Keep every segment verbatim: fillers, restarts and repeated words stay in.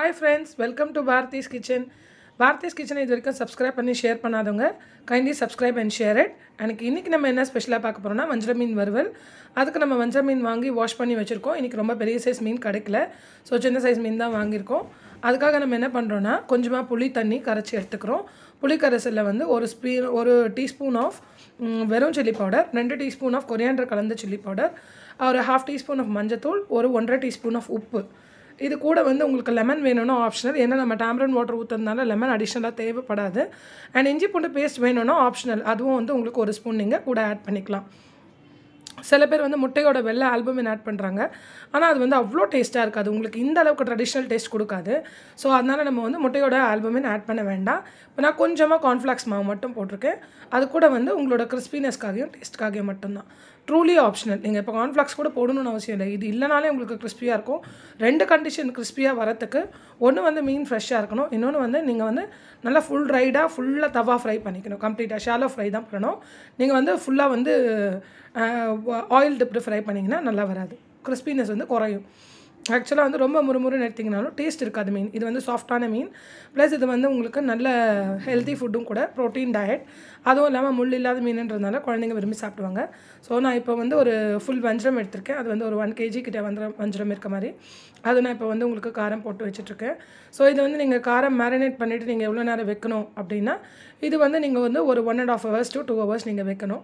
Hi friends welcome to भारतीस kitchen Bharati's kitchen इधर subscribe பண்ணி share பண்ணாதவங்க kindly subscribe and share it and இன்னைக்கு நம்ம என்ன ஸ்பெஷலா பார்க்க போறோம்னா வஞ்சர மீன் வறுவல் அதுக்கு நம்ம வஞ்சர மீன் வாங்கி வாஷ் பண்ணி வச்சிருக்கோம் இன்னைக்கு ரொம்ப பெரிய சைஸ் மீன் கிடைக்கல சோ சின்ன சைஸ் மீன் தான் வாங்கி இருக்கோம் அதுக்காக நம்ம என்ன பண்றோம்னா கொஞ்சமா புளி தண்ணி கரைச்சி எடுத்துக்கறோம் புளி கரைசல்ல வந்து ஒரு ஸ்பூன் ஒரு டீஸ்பூன் ஆஃப் வெறும் chili powder two teaspoon of coriander கலந்த chili powder ஒரு half teaspoon of மஞ்சள் தூள் ஒரு one point five teaspoon of உப்பு இது கூட வந்து உங்களுக்கு லெமன் வேணும்னா ஆப்ஷனல் ஏன்னா நம்ம டாமரண்ட் வாட்டர் ஊத்துறதுனால லெமன் அடிஷனலா தேவைப்படாது and இஞ்சி பூண்டு பேஸ்ட் வேணும்னா ஆப்ஷனல் அதுவும் வந்து உங்களுக்கு ஒரு ஸ்பூன் நீங்க கூட ஆட் பண்ணிக்கலாம் சில பேர் வந்து முட்டையோட வெள்ளை ஆல்புமின் ஆட் பண்றாங்க ஆனா அது வந்து அவ்ளோ டேஸ்டா இருக்காது உங்களுக்கு இந்த அளவுக்கு ட்ரெடிஷனல் டேஸ்ட் கொடுக்காது சோ அதனால நம்ம வந்து முட்டையோட ஆல்புமின் ஆட் பண்ண வேண்டாம் நான் கொஞ்சமா corn flakes மாவு மட்டும் போட்டுருக்கேன் அது கூட வந்து உங்களோட கிறிஸ்பினஸ்காகவும் டேஸ்ட்காகவும் மட்டும் தான் truly optional ninga ipo corn flakes kuda podunonu avasiyam illa idu illanaley ungalku crispy ah irukum rendu condition crispy ah varathukku onnu vandu mean fresh ah irukano innonu vandu ninga vandu nalla full dried ah full ah tava fry panikano complete ah shallow fry dhaan panano ninga vandu full ah vandu oil dipped fry paningina nalla varadhu crispiness vandu korayum actually vandu romba murumurunu eduthinganalo taste irukadhu mean idu vandu soft ana mean plus idu vandu ungalku nalla healthy food um kuda protein diet adho illama mull illada mean endradhanaala kolandinga virumbi saapduvanga so na ipo vandu oru full vanjaram eduthirukken adu vandu oru one kilogram kitta vanjaram vanjaram irukka mari adu na ipo vandu ungalku kaaram pottu vechirukken so idu vandu neenga kaaram marinate pannittu neenga evlo nera vekkano appadina idu vandu neenga vandu oru one and a half hours to two hours neenga vekkano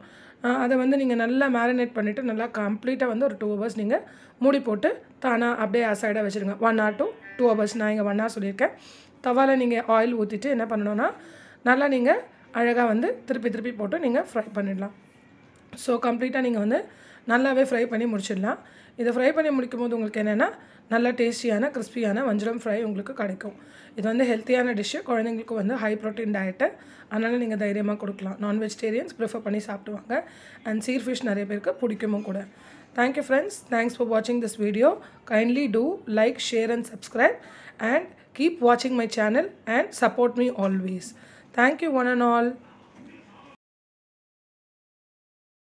adu vandu neenga nalla marinate pannittu nalla complete ah vandu oru two hours neenga மூடி போட்டு தானா அப்படியே அசைடா வெச்சிடுங்க one hour to two hours நான் இங்க one hour சொல்லிருக்கேன் தவால நீங்க oil ஊத்திட்டு என்ன பண்ணனும்னா நல்லா நீங்க அழகா வந்து திருப்பி திருப்பி போட்டு நீங்க ஃப்ரை பண்ணிடலாம் சோ கம்ப்ளீட்டா நீங்க வந்து நல்லாவே ஃப்ரை பண்ணி முடிச்சிடலாம் இத ஃப்ரை பண்ணி முடிக்கும்போது உங்களுக்கு என்னன்னா நல்ல டேஸ்டியான கிறிஸ்பியான வஞ்சரம் ஃப்ரை உங்களுக்கு கிடைக்கும் இது வந்து ஹெல்தியான டிஷ் குழந்தைகளுக்கு வந்து ஹை புரோட்டீன் டயட் அதனால நீங்க தைரியமா கொடுக்கலாம் நான் வெஜிடேரியன்ஸ் பிரெஃபர் பண்ணி சாப்பிடுவாங்க and சீர் ஃபிஷ் நிறைய பேருக்கு பிடிக்குமோ கூட Thank you friends. Thanks for watching this video. Kindly do like, share and subscribe and keep watching my channel and support me always. Thank you one and all.